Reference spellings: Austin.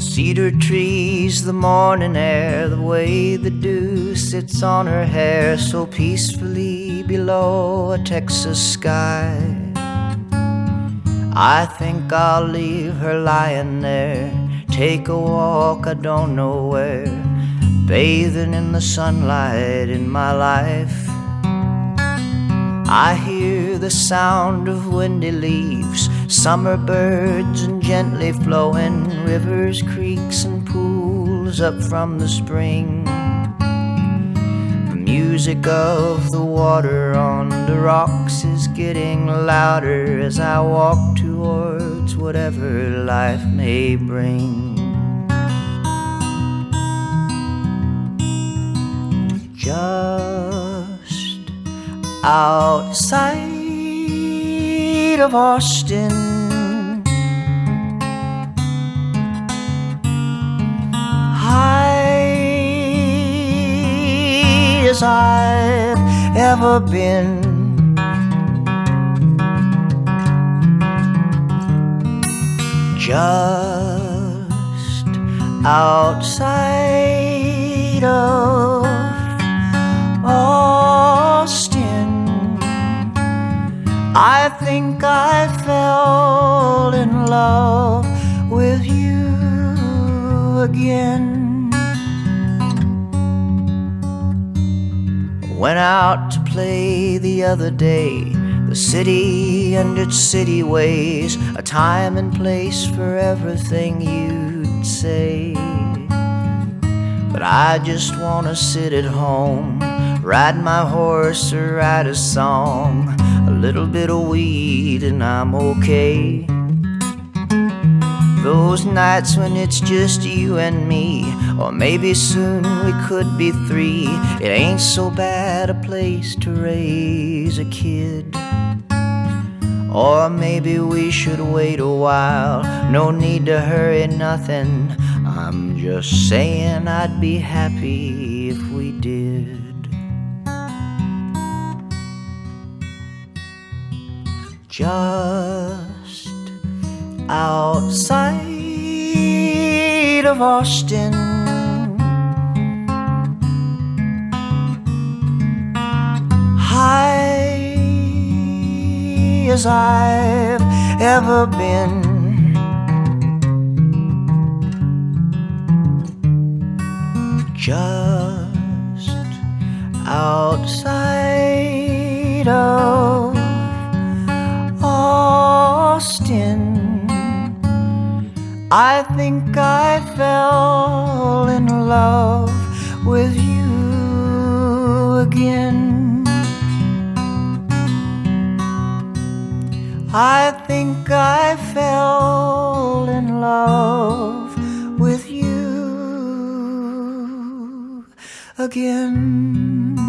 Cedar trees, the morning air, the way the dew sits on her hair so peacefully below a Texas sky. I think I'll leave her lying there, take a walk I don't know where, bathing in the sunlight in my life. I hear the sound of windy leaves, summer birds and gently flowing rivers, creeks and pools up from the spring. The music of the water on the rocks is getting louder as I walk towards whatever life may bring. Just outside of Austin, high as I've ever been. Just outside of Austin, I think I fell in love with you again. Went out to play the other day, the city and its city ways, a time and place for everything you'd say. But I just wanna sit at home, ride my horse or write a song, a little bit of weed and I'm okay. Those nights when it's just you and me, or maybe soon we could be three, it ain't so bad a place to raise a kid. Or maybe we should wait a while, no need to hurry nothing, I'm just saying I'd be happy if we did. Just outside of Austin, high as I've ever been. Just outside of Austin, I think I fell in love with you again. I think I fell in love with you again.